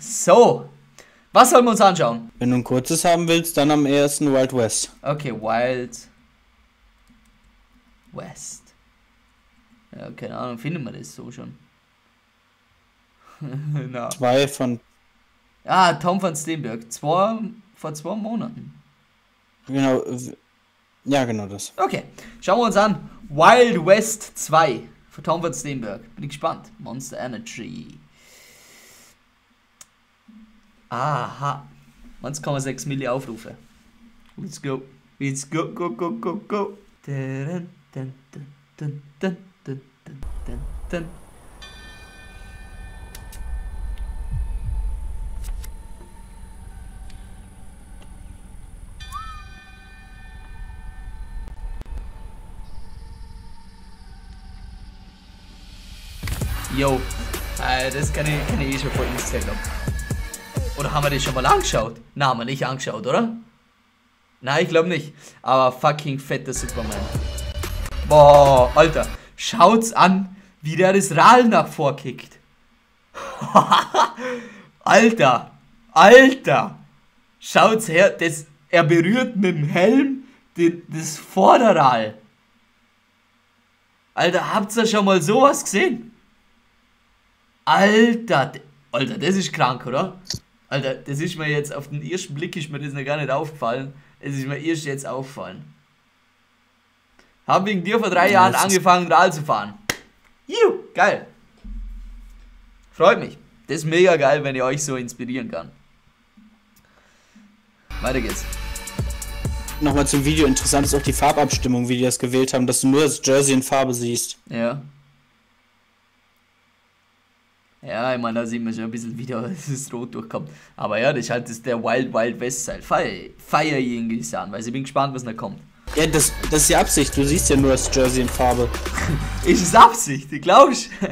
So, was sollen wir uns anschauen? Wenn du ein kurzes haben willst, dann am ersten Wild West. Okay, Wild West. Ja, keine Ahnung, finden wir das so schon? No. Zwei von... Ah, Tom van Steenbergen. Vor 2 Monaten. Genau, ja genau das. Okay, schauen wir uns an. Wild West 2 von Tom van Steenbergen. Bin ich gespannt. Monster Energy. Aha. 1,6 Millionen Aufrufe. Let's go. Let's go, go, go, go, go. Dun, dun, dun, dun, dun, dun, dun. Yo, das kann ich eh schon vor Instagram. Oder haben wir das schon mal angeschaut? Na, haben wir nicht angeschaut, oder? Nein, ich glaube nicht. Aber fucking fetter Superman. Boah, Alter. Schaut's an, wie der das Rad nach vorkickt. Alter. Alter. Schaut's her. Das, er berührt mit dem Helm das Vorderrad. Alter, habt ihr schon mal sowas gesehen? Alter, das ist krank, oder? Alter, das ist mir jetzt, auf den ersten Blick ist mir das noch gar nicht aufgefallen. Es ist mir erst jetzt aufgefallen. Hab wegen dir vor 3 Jahren angefangen, Rad zu fahren. Juhu, geil. Freut mich. Das ist mega geil, wenn ich euch so inspirieren kann. Weiter geht's. Nochmal zum Video. Interessant ist auch die Farbabstimmung, wie die das gewählt haben, dass du nur das Jersey in Farbe siehst. Ja. Ja, ich meine, da sieht man schon ein bisschen wieder, dass es rot durchkommt. Aber ja, das ist halt der Wild West Style. Feier irgendwie an, weil ich bin gespannt, was da kommt. Ja, das ist ja Absicht. Du siehst ja nur das Jersey in Farbe. Ist es Absicht? Glaubst du?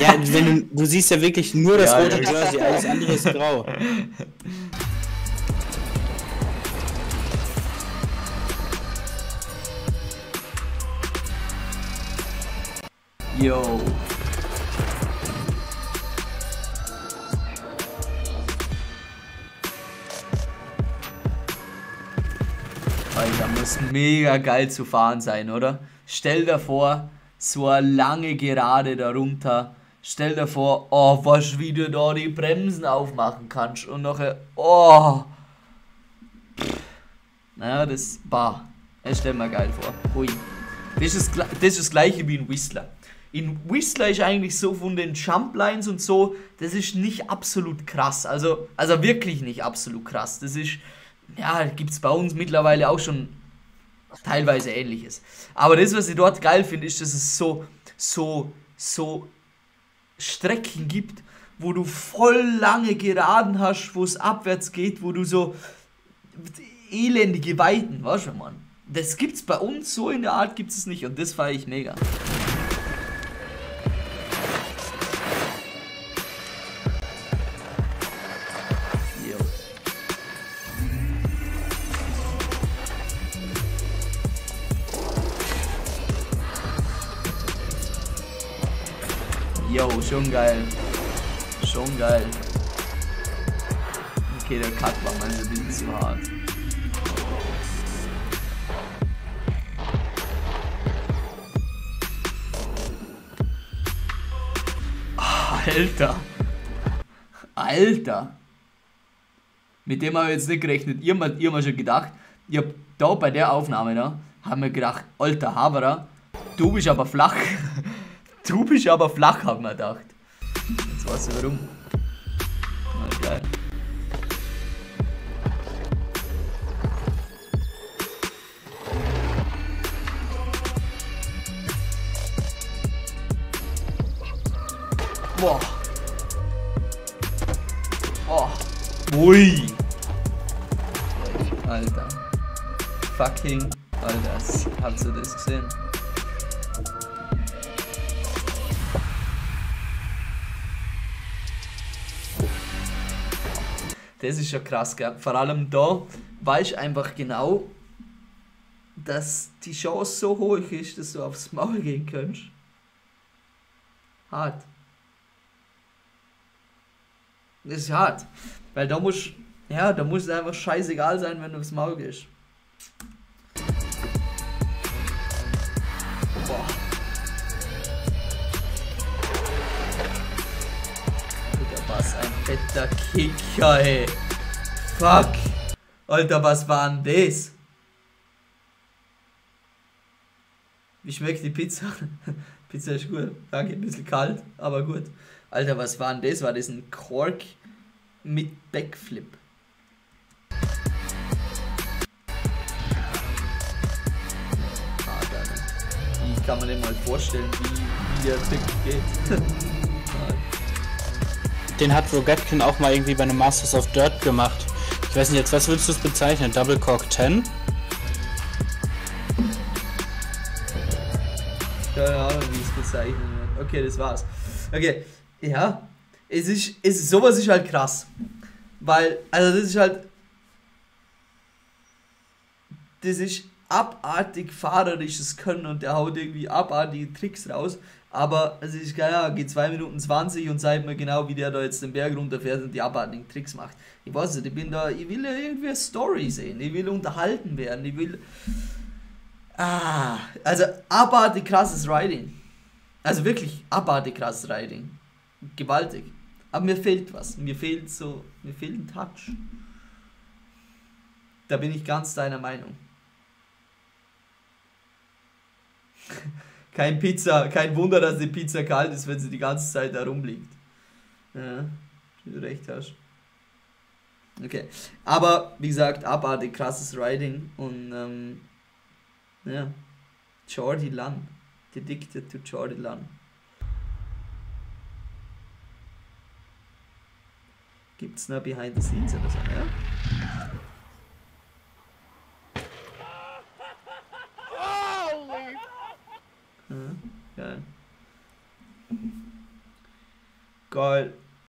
Ja, wenn du siehst ja wirklich nur das rote Jersey, alles andere ist grau. Yo. Alter, muss mega geil zu fahren sein, oder? Stell dir vor, so eine lange Gerade darunter. Stell dir vor, oh, was wie du da die Bremsen aufmachen kannst. Und nachher, oh. Naja, das stell mir geil vor. Ui. Das ist das gleiche wie in Whistler. In Whistler ist eigentlich so von den Jumplines und so, das ist nicht absolut krass. Also wirklich nicht absolut krass. Das ist... Ja, gibt es bei uns mittlerweile auch schon teilweise Ähnliches. Aber das, was ich dort geil finde, ist, dass es so Strecken gibt, wo du voll lange Geraden hast, wo es abwärts geht, wo du so elendige Weiten, weißt du, Mann. Das gibt's bei uns, so in der Art gibt es nicht und das feiere ich mega. Yo, schon geil. Schon geil. Okay, der Cut war mal ein bisschen zu hart. Alter. Alter. Mit dem habe ich jetzt nicht gerechnet. Ihr habt schon gedacht, ich hab da bei der Aufnahme, da, haben wir gedacht, alter Haberer, du bist aber flach. Du bist aber flach, haben wir gedacht. Jetzt weiß ich warum. Na geil. Boah. Boah. Ui. Alter. Fucking. Alter, habt ihr das gesehen? Das ist schon krass, gell? Vor allem da weiß ich einfach genau, dass die Chance so hoch ist, dass du aufs Maul gehen kannst. Hart. Das ist hart. Weil da muss, ja, da muss es einfach scheißegal sein, wenn du aufs Maul gehst. Boah. Alter, was ein fetter Kicker, ey. Fuck. Alter, was war denn das? Wie schmeckt die Pizza? Pizza ist gut. Danke, ein bisschen kalt, aber gut. Alter, was war denn das? War das ein Kork mit Backflip? Ich kann mir nicht mal vorstellen, wie der Trick geht. Den hat Rogetkin auch mal irgendwie bei einem Masters of Dirt gemacht. Ich weiß nicht jetzt, was würdest du es bezeichnen? Double Cork 10? Keine Ahnung, wie ich es bezeichnen würde. Okay, das war's. Okay, ja, es ist sowas ist halt krass, weil, also das ist halt, das ist abartig fahrerisches Können und der haut irgendwie abartige Tricks raus, aber es ist geil, ja, geht 2 Minuten 20 und zeigt mir genau, wie der da jetzt den Berg runterfährt und die abartigen Tricks macht. Ich weiß nicht, ich bin da, ich will ja irgendwie eine Story sehen, ich will unterhalten werden, ich will... Ah, also abartig krasses Riding. Also wirklich abartig krasses Riding. Gewaltig. Aber mir fehlt was. Mir fehlt ein Touch. Da bin ich ganz deiner Meinung. Kein Wunder, dass die Pizza kalt ist, wenn sie die ganze Zeit da rumliegt. Ja, wenn du recht hast. Okay. Aber, wie gesagt, abartig krasses Riding und, ja, Jordi Lang. Addicted to Jordi Lang. Gibt's noch Behind the Scenes oder so, ja? Ja, geil. Geil.